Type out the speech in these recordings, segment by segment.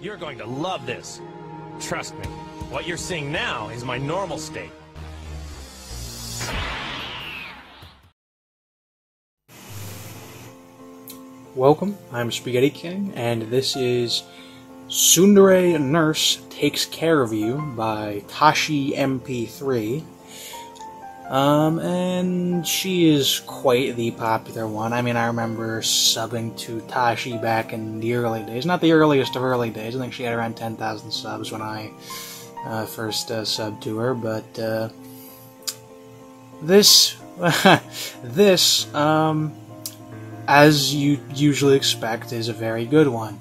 You're going to love this. Trust me, what you're seeing now is my normal state. Welcome, I'm Spaghetti King, and this is Tsundere Nurse Takes Care of You by Tashi MP3. And she is quite the popular one. I mean, I remember subbing to Tashi back in the early days. Not the earliest of early days. I think she had around 10,000 subs when I first subbed to her. But this, as you usually expect, is a very good one.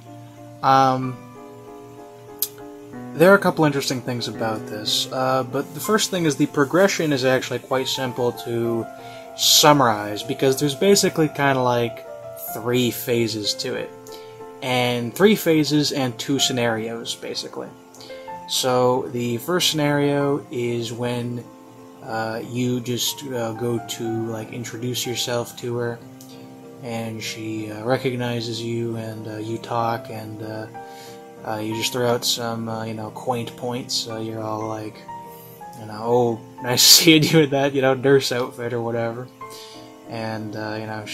There are a couple interesting things about this, but the first thing is the progression is actually quite simple to summarize, because there's basically kind of like three phases to it. And three phases and two scenarios, basically. So the first scenario is when you just go to like introduce yourself to her, and she recognizes you, and you talk, and you just throw out some, you know, quaint points. You're all like, you know, oh, nice seeing you in that, you know, nurse outfit or whatever. And, you know,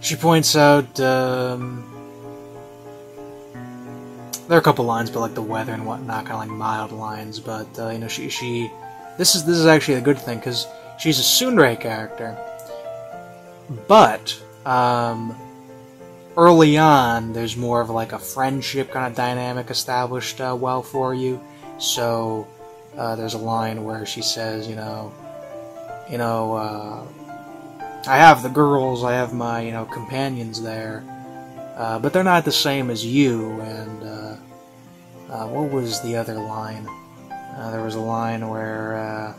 she points out, there are a couple lines, but like the weather and whatnot, kind of like mild lines. But, you know, this is actually a good thing, because she's a tsundere character. But, early on, there's more of like a friendship kind of dynamic established well for you. So there's a line where she says, I have the girls, I have my, you know, companions there, but they're not the same as you. And what was the other line? There was a line where.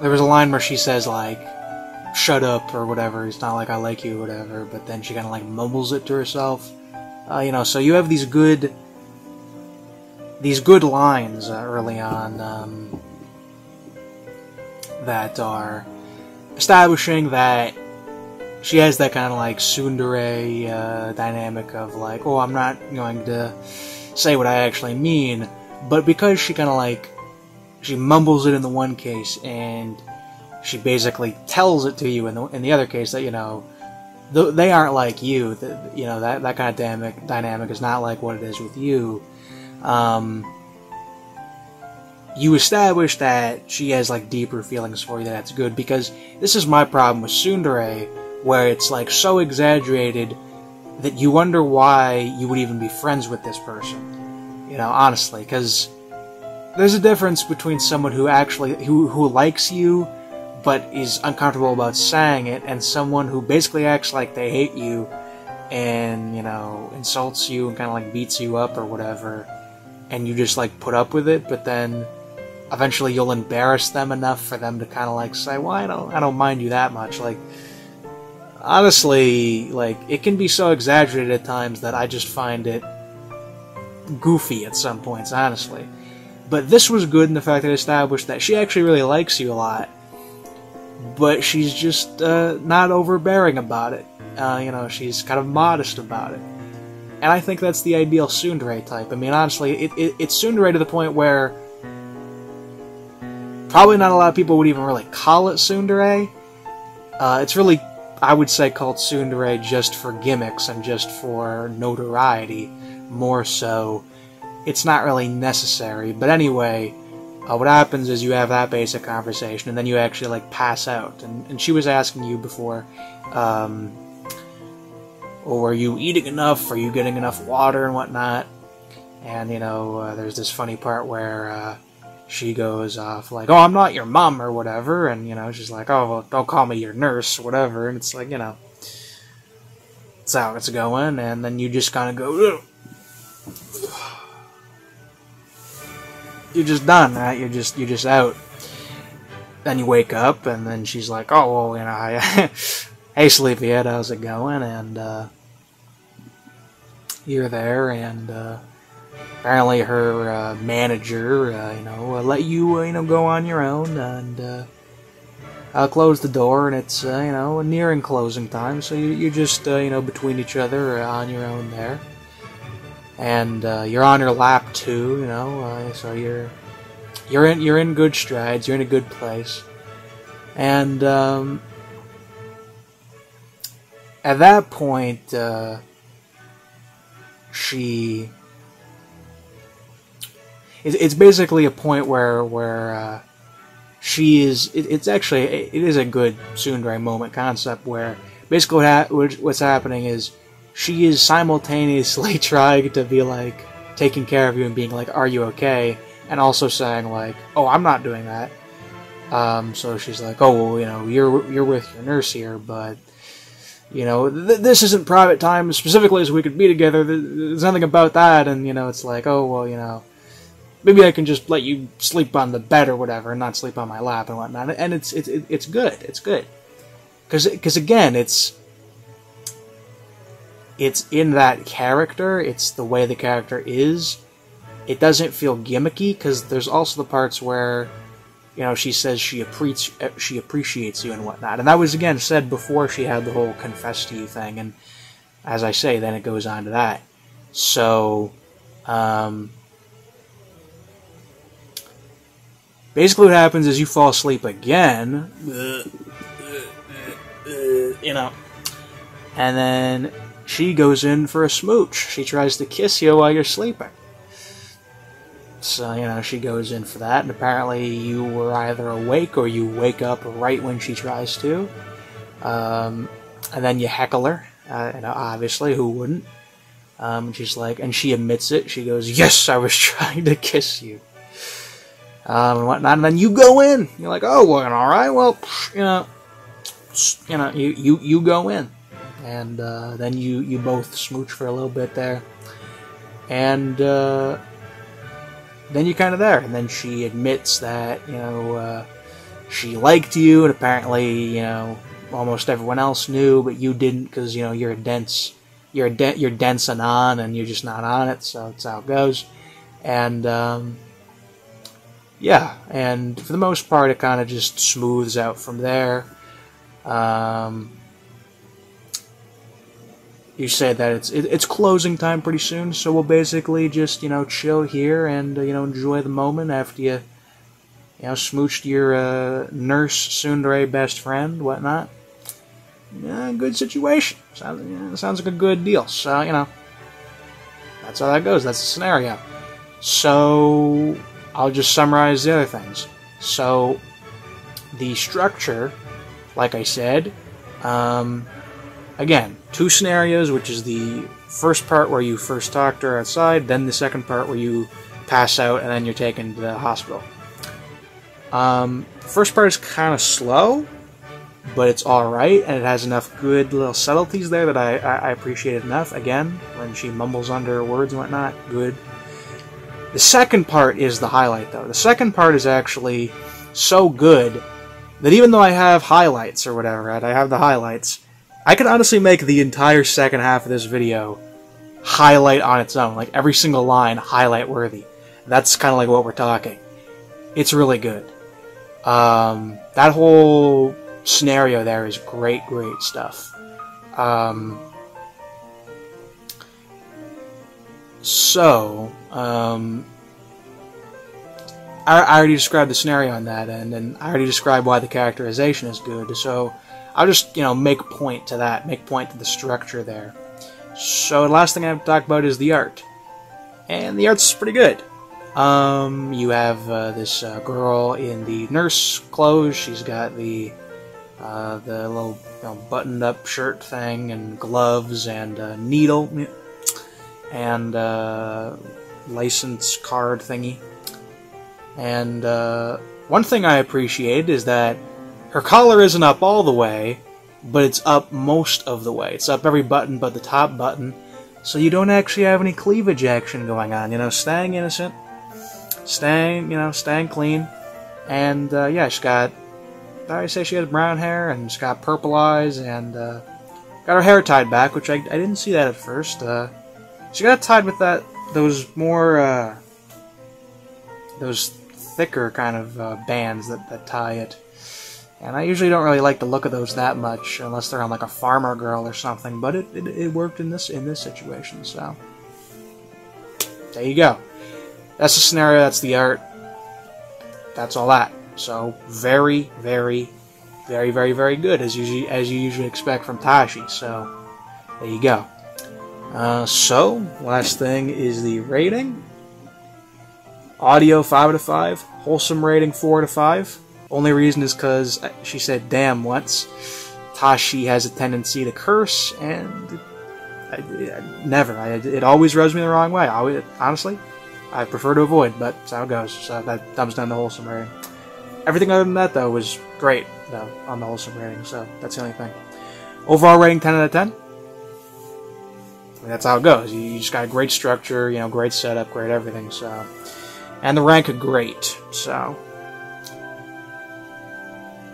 There was a line where she says like, shut up or whatever, it's not like I like you or whatever, but then she kind of like mumbles it to herself. You know, so you have these good lines early on that are establishing that she has that kind of like tsundere dynamic of like, oh, I'm not going to say what I actually mean, but because she kind of like, she mumbles it in the one case, and she basically tells it to you in the other case that, you know, they aren't like you. That, you know, that kind of dynamic is not like what it is with you. You establish that she has, like, deeper feelings for you, that's good, because this is my problem with tsundere, where it's, like, so exaggerated that you wonder why you would even be friends with this person. You know, honestly, because there's a difference between someone who actually, who likes you, but is uncomfortable about saying it, and someone who basically acts like they hate you and, you know, insults you and kind of like beats you up or whatever, and you just like put up with it, but then eventually you'll embarrass them enough for them to kind of like say, well, I don't mind you that much. Like, honestly, like, it can be so exaggerated at times that I just find it goofy at some points, honestly. But this was good in the fact that it established that she actually really likes you a lot, but she's just not overbearing about it. You know, she's kind of modest about it. And I think that's the ideal tsundere type. I mean, honestly, it's tsundere to the point where probably not a lot of people would even really call it tsundere. It's really, I would say, called tsundere just for gimmicks and just for notoriety, more so. It's not really necessary, but anyway. What happens is you have that basic conversation, and then you actually, like, pass out. And she was asking you before, oh, are you eating enough? Are you getting enough water and whatnot? And, you know, there's this funny part where she goes off, like, oh, I'm not your mom or whatever. And, you know, she's like, oh, well, don't call me your nurse or whatever. And it's like, you know, that's how it's going. And then you just kind of go, ugh. You're just done, right? You're just out. Then you wake up, and then she's like, "Oh, well, you know, hey, sleepyhead, how's it going?" And you're there, and apparently her manager, let you, go on your own, and close the door, and it's you know, nearing closing time, so you're just you know, between each other or on your own there, and you're on your lap too, you know, so you're in good strides, you're in a good place, and at that point she. It's basically a point where she is. It's actually it is a good tsundere moment concept where basically what's happening is she is simultaneously trying to be like taking care of you and being like, "Are you okay?" and also saying like, "Oh, I'm not doing that." So she's like, "Oh, well, you know, you're with your nurse here, but you know, this isn't private time specifically, so we could be together. There's nothing about that." And you know, it's like, "Oh, well, you know, maybe I can just let you sleep on the bed or whatever, and not sleep on my lap and whatnot." And it's good. It's good, because again, it's in that character. It's the way the character is. It doesn't feel gimmicky, because there's also the parts where, you know, she says she appreciates you and whatnot, and that was again said before she had the whole confess to you thing. And as I say, then it goes on to that. So. Basically what happens is you fall asleep again, you know, and then she goes in for a smooch. She tries to kiss you while you're sleeping. So, you know, she goes in for that, and apparently you were either awake or you wake up right when she tries to. And then you heckle her, you know, obviously, who wouldn't? She's like, and she admits it. She goes, "Yes, I was trying to kiss you." And whatnot, and then you go in. You're like, "Oh, well, all right, well, you know, you go in," and then you both smooch for a little bit there, and then you're kind of there. And then she admits that, you know, she liked you, and apparently, you know, almost everyone else knew, but you didn't, because you know you're dense and on, and you're just not on it. So that's how it goes, and. Yeah, and for the most part, it kind of just smooths out from there. You say that it's closing time pretty soon, so we'll basically just, you know, chill here and, you know, enjoy the moment after you, you know, smooched your nurse, tsundere best friend, whatnot. Yeah, good situation. Sounds like a good deal. So, you know, that's how that goes. That's the scenario. So... I'll just summarize the other things. So, the structure, like I said, again, two scenarios, which is the first part where you first talk to her outside, then the second part where you pass out and then you're taken to the hospital. First part is kind of slow, but it's alright, and it has enough good little subtleties there that I appreciate it enough. Again, when she mumbles under her words and whatnot, good. The second part is the highlight, though. The second part is actually so good that even though I have highlights or whatever, right, I have the highlights, I could honestly make the entire second half of this video highlight on its own. Like, every single line, highlight-worthy. That's kind of like what we're talking. It's really good. That whole scenario there is great, great stuff. I already described the scenario on that end, and I already described why the characterization is good, so I'll just, you know, make point to that, make point to the structure there. So the last thing I have to talk about is the art, and the art's pretty good. You have this girl in the nurse clothes. She's got the little, you know, buttoned-up shirt thing, and gloves, and a needle, and license card thingy. And one thing I appreciate is that her collar isn't up all the way, but it's up most of the way. It's up every button but the top button, so you don't actually have any cleavage action going on. You know, staying innocent, staying clean. And yeah, she's got, I say she has brown hair, and she's got purple eyes, and got her hair tied back, which I didn't see that at first. She got tied with that, those more, those thicker kind of bands that tie it. And I usually don't really like the look of those that much, unless they're on like a farmer girl or something, but it worked in this situation, so. There you go. That's the scenario, that's the art. That's all that. So, very, very, very, very, very good, as you usually expect from Tashi, so there you go. So, last thing is the rating. Audio, 5 out of 5. Wholesome rating, 4 out of 5. Only reason is because she said damn once. Tashi has a tendency to curse, and it always rubs me the wrong way. Honestly, I prefer to avoid, but that's how it goes. So that thumbs down the wholesome rating. Everything other than that, though, was great on the wholesome rating, so that's the only thing. Overall rating, 10 out of 10. I mean, that's how it goes. You just got a great structure, you know, great setup, great everything, so. And the rank of great, so.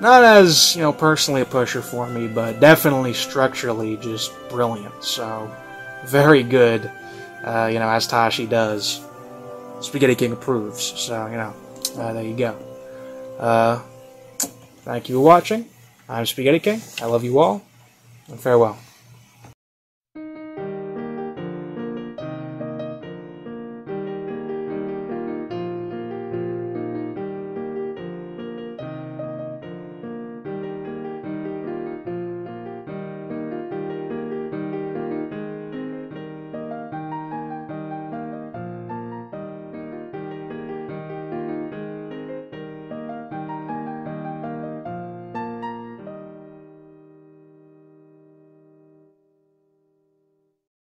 Not as, you know, personally a pusher for me, but definitely structurally just brilliant. So, very good, you know, as Tashi does. Spaghetti King approves. So, you know, there you go. Thank you for watching. I'm Spaghetti King. I love you all, and farewell.